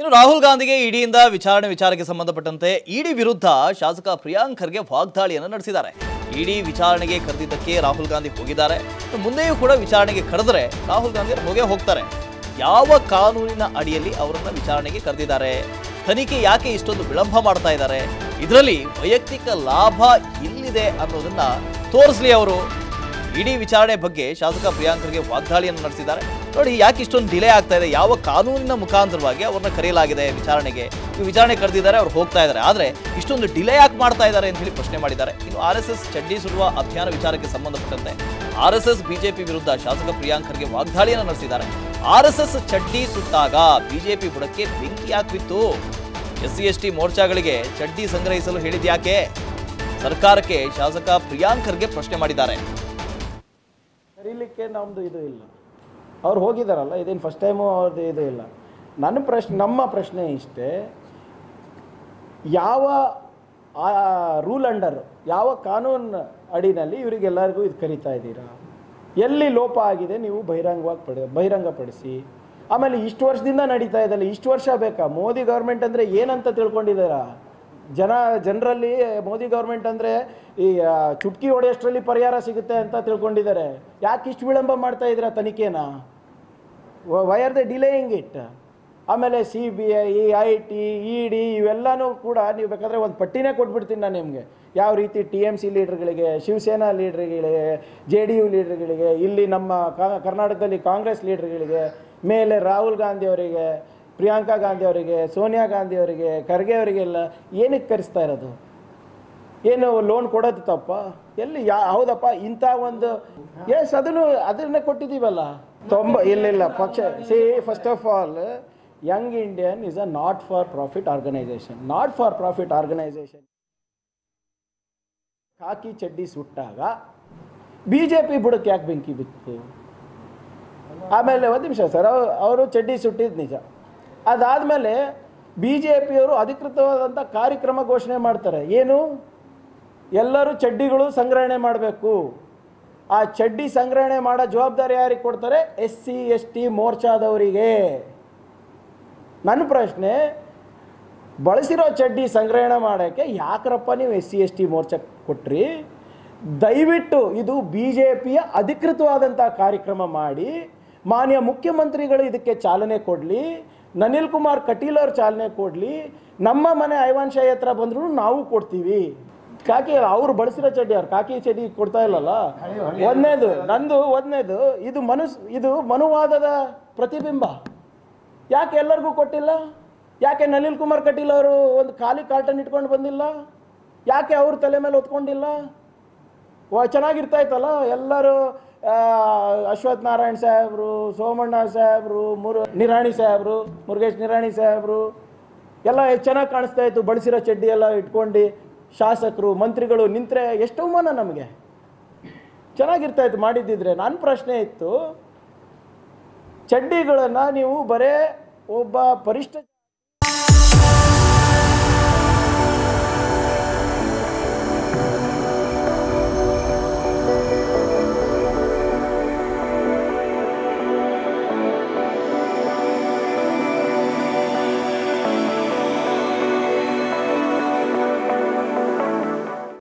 ಇನ್ನು ರಾಹುಲ್ ಗಾಂಧಿಗೆ ಇಡಿಯಿಂದ ವಿಚಾರಕ್ಕೆ ಸಂಬಂಧಪಟ್ಟಂತೆ ಇಡಿ ವಿರುದ್ಧ ಶಾಸಕ ಪ್ರಿಯಾಂಕ್ ಖರ್ಗೆ ವಾಗ್ದಾಳಿಯನ್ನು ನಡೆಸಿದ್ದಾರೆ. ಇಡಿ ವಿಚಾರಣೆಗೆ ಕರೆದಿದ್ದಕ್ಕೆ ರಾಹುಲ್ ಗಾಂಧಿ ಹೋಗಿದ್ದಾರೆ. ಮುಂದೆಯೂ ಕೂಡ ವಿಚಾರಣೆಗೆ ಕರೆದರೆ ರಾಹುಲ್ ಗಾಂಧಿ ಹೋಗೇ ಹೋಗ್ತಾರೆ. ಯಾವ ಕಾನೂನಿನ ಅಡಿಯಲ್ಲಿ ಅವರನ್ನು ವಿಚಾರಣೆಗೆ ಕರೆದಿದ್ದಾರೆ? ತನಿಖೆ ಯಾಕೆ ಇಷ್ಟೊಂದು ವಿಳಂಬ ಮಾಡ್ತಾ ಇದ್ದಾರೆ? ಇದರಲ್ಲಿ ವೈಯಕ್ತಿಕ ಲಾಭ ಎಲ್ಲಿದೆ ಅನ್ನೋದನ್ನ ತೋರಿಸಲಿ ಅವರು. ಇಡಿ ವಿಚಾರಣೆ ಬಗ್ಗೆ ಶಾಸಕ ಪ್ರಿಯಾಂಕ್ ಖರ್ಗೆ ವಾಗ್ದಾಳಿಯನ್ನು ನಡೆಸಿದ್ದಾರೆ. ನೋಡಿ, ಯಾಕೆ ಇಷ್ಟೊಂದು ಡಿಲೇ ಆಗ್ತಾ ಇದೆ, ಯಾವ ಕಾನೂನಿನ ಮುಖಾಂತರವಾಗಿ ಅವ್ರನ್ನ ಕರೆಯಲಾಗಿದೆ ವಿಚಾರಣೆಗೆ, ವಿಚಾರಣೆ ಕರೆದಿದ್ದಾರೆ, ಅವ್ರು ಹೋಗ್ತಾ ಇದ್ದಾರೆ, ಆದರೆ ಇಷ್ಟೊಂದು ಡಿಲೇ ಯಾಕೆ ಮಾಡ್ತಾ ಇದ್ದಾರೆ ಅಂತ ಹೇಳಿ ಪ್ರಶ್ನೆ ಮಾಡಿದ್ದಾರೆ. ಇನ್ನು RSS ಚಡ್ಡಿ ಸುಡುವ ಅಭಿಯಾನ ವಿಚಾರಕ್ಕೆ ಸಂಬಂಧಪಟ್ಟಂತೆ RSS BJP ವಿರುದ್ಧ ಶಾಸಕ ಪ್ರಿಯಾಂಕ್ ಖರ್ಗೆ ವಾಗ್ದಾಳಿಯನ್ನು ನಡೆಸಿದ್ದಾರೆ. RSS ಚಡ್ಡಿ ಸುಟ್ಟಾಗ BJP ಬುಡಕ್ಕೆ ಬೆಂಕಿ ಹಾಕಿತ್ತು, SC/ST ಮೋರ್ಚಾಗಳಿಗೆ ಚಡ್ಡಿ ಸಂಗ್ರಹಿಸಲು ಹೇಳಿದ್ಯಾಕೆ ಸರ್ಕಾರಕ್ಕೆ ಶಾಸಕ ಪ್ರಿಯಾಂಕ್ ಖರ್ಗೆ ಪ್ರಶ್ನೆ ಮಾಡಿದ್ದಾರೆ. ಕರೀಲಿಕ್ಕೆ ನಮ್ಮದು ಇದು ಇಲ್ಲ, ಅವ್ರು ಹೋಗಿದ್ದಾರಲ್ಲ, ಇದೇನು ಫಸ್ಟ್ ಟೈಮು ಅವ್ರದ್ದು ಇದು ಇಲ್ಲ. ನಮ್ಮ ಪ್ರಶ್ನೆ ಇಷ್ಟೇ, ಯಾವ ರೂಲ್ ಅಂಡರ್, ಯಾವ ಕಾನೂನು ಅಡಿನಲ್ಲಿ ಇವರಿಗೆಲ್ಲರಿಗೂ ಇದು ಕರೀತಾ ಇದ್ದೀರಾ? ಎಲ್ಲಿ ಲೋಪ ಆಗಿದೆ ನೀವು ಬಹಿರಂಗಪಡಿಸಿ. ಆಮೇಲೆ ಇಷ್ಟು ವರ್ಷದಿಂದ ನಡೀತಾ ಇದ್ದಲ್ಲ, ಇಷ್ಟು ವರ್ಷ ಬೇಕಾ? ಮೋದಿ ಗೌರ್ಮೆಂಟ್ ಅಂದರೆ ಏನಂತ ತಿಳ್ಕೊಂಡಿದ್ದೀರಾ ಜನರಲ್ಲಿ? ಮೋದಿ ಗೌರ್ಮೆಂಟ್ ಅಂದರೆ ಈ ಚುಟ್ಕಿ ಹೊಡೆಯೋಷ್ಟರಲ್ಲಿ ಪರಿಹಾರ ಸಿಗುತ್ತೆ ಅಂತ ತಿಳ್ಕೊಂಡಿದ್ದಾರೆ. ಯಾಕೆ ಇಷ್ಟು ವಿಳಂಬ ಮಾಡ್ತಾ ಇದ್ದೀರಾ ತನಿಖೆನ? Why are the delaying it? ಆಮೇಲೆ CBI, IIT, ED ಇವೆಲ್ಲನೂ ಕೂಡ ನೀವು ಬೇಕಾದರೆ ಒಂದು ಪಟ್ಟಿನೇ ಕೊಟ್ಬಿಡ್ತೀನಿ ನಾನು ನಿಮಗೆ, ಯಾವ ರೀತಿ TMC ಲೀಡರ್ಗಳಿಗೆ, ಶಿವಸೇನಾ ಲೀಡರ್ಗಳಿಗೆ, JDU ಲೀಡರ್ಗಳಿಗೆ, ಇಲ್ಲಿ ನಮ್ಮ ಕರ್ನಾಟಕದಲ್ಲಿ ಕಾಂಗ್ರೆಸ್ ಲೀಡರ್ಗಳಿಗೆ, ಮೇಲೆ ರಾಹುಲ್ ಗಾಂಧಿ ಅವರಿಗೆ, ಪ್ರಿಯಾಂಕಾ ಗಾಂಧಿ ಅವರಿಗೆ, ಸೋನಿಯಾ ಗಾಂಧಿ ಅವರಿಗೆ, ಖರ್ಗೆ ಅವರಿಗೆಲ್ಲ ಏನಕ್ಕೆ ಕರೆಸ್ತಾ ಇರೋದು? ಏನು ಲೋನ್ ಕೊಡೋದು ತಪ್ಪ? ಎಲ್ಲಿ ಹೌದಪ್ಪ ಇಂಥ ಒಂದು ಎಸ್ ಅದನ್ನೇ ಕೊಟ್ಟಿದ್ದೀವಲ್ಲ. ಇಲ್ಲ ಪಕ್ಷ C, first of all Young Indian is a not for profit organisation. Not for profit organisation ಕಾಕಿ ಚಡ್ಡಿ ಸುಟ್ಟಾಗ BJP ಬುಡಕ್ಕೆ ಯಾಕೆ ಬೆಂಕಿ ಬಿತ್ತು? ಆಮೇಲೆ ಒಂದು ನಿಮಿಷ ಸರ್, ಅವರು ಚಡ್ಡಿ ಸುಟ್ಟಿದ್ದು ನಿಜ. ಅದಾದಮೇಲೆ BJPಯವರು ಅಧಿಕೃತವಾದಂಥ ಕಾರ್ಯಕ್ರಮ ಘೋಷಣೆ ಮಾಡ್ತಾರೆ, ಏನು ಎಲ್ಲರೂ ಚಡ್ಡಿಗಳು ಸಂಗ್ರಹಣೆ ಮಾಡಬೇಕು. ಆ ಚಡ್ಡಿ ಸಂಗ್ರಹಣೆ ಮಾಡೋ ಜವಾಬ್ದಾರಿ ಯಾರಿಗೆ ಕೊಡ್ತಾರೆ? SC/ST ಮೋರ್ಚಾದವರಿಗೆ. ನನ್ನ ಪ್ರಶ್ನೆ, ಬಳಸಿರೋ ಚಡ್ಡಿ ಸಂಗ್ರಹಣೆ ಮಾಡೋಕ್ಕೆ ಯಾಕ್ರಪ್ಪ ನೀವು SC/ST ಮೋರ್ಚಾ ಕೊಟ್ರಿ? ದಯವಿಟ್ಟು ಇದು BJPಯ ಅಧಿಕೃತವಾದಂಥ ಕಾರ್ಯಕ್ರಮ ಮಾಡಿ, ಮಾನ್ಯ ಮುಖ್ಯಮಂತ್ರಿಗಳು ಇದಕ್ಕೆ ಚಾಲನೆ ಕೊಡಲಿ, ನಿಖಿಲ್ ಕುಮಾರ್ ಕಟೀಲ್ ಅವರು ಚಾಲನೆ ಕೊಡಲಿ, ನಮ್ಮ ಮನೆ ಐವಾನ್ ಶಾಹಿ ಹತ್ರ ಬಂದರೂ ನಾವು ಕೊಡ್ತೀವಿ. ಕಾಕಿ ಅವ್ರು ಬಳಸಿರೋ ಚಡ್ಡಿ, ಅವ್ರು ಕಾಕಿ ಚಡ್ಡಿ ಕೊಡ್ತಾ ಇಲ್ಲಲ್ಲ. ಒಂದನೇದು ಇದು ಮನುವಾದದ ಪ್ರತಿಬಿಂಬ. ಯಾಕೆ ಎಲ್ಲರಿಗೂ ಕೊಟ್ಟಿಲ್ಲ? ಯಾಕೆ ನಿಖಿಲ್ ಕುಮಾರ್ ಕಟೀಲ್ ಅವರು ಒಂದು ಖಾಲಿ ಕಾರ್ಟನ್ ಇಟ್ಕೊಂಡು ಬಂದಿಲ್ಲ? ಯಾಕೆ ಅವ್ರ ತಲೆ ಮೇಲೆ ಹೊತ್ಕೊಂಡಿಲ್ಲ? ಚೆನ್ನಾಗಿರ್ತಾ ಇತ್ತಲ್ಲ, ಎಲ್ಲರೂ ಅಶ್ವತ್ಥನಾರಾಯಣ ಸಾಹೇಬರು, ಸೋಮಣ್ಣ ಸಾಹೇಬರು, ನಿರಾಣಿ ಸಾಹೇಬರು, ಮುರುಗೇಶ್ ನಿರಾಣಿ ಸಾಹೇಬರು ಎಲ್ಲ ಚೆನ್ನಾಗಿ ಕಾಣಿಸ್ತಾ ಇತ್ತು. ಬಳಸಿರೋ ಚಡ್ಡಿ ಎಲ್ಲ ಇಟ್ಕೊಂಡು ಶಾಸಕರು, ಮಂತ್ರಿಗಳು ನಿಂತರೆ ಎಷ್ಟು ಅವಮಾನ ನಮಗೆ. ಚೆನ್ನಾಗಿರ್ತಾ ಇತ್ತು ಮಾಡಿದ್ದಿದ್ರೆ. ನನ್ನ ಪ್ರಶ್ನೆ ಇತ್ತು, ಚಡ್ಡಿಗಳನ್ನು ನೀವು ಬರೇ ಒಬ್ಬ ಪರಿಷ್ಠ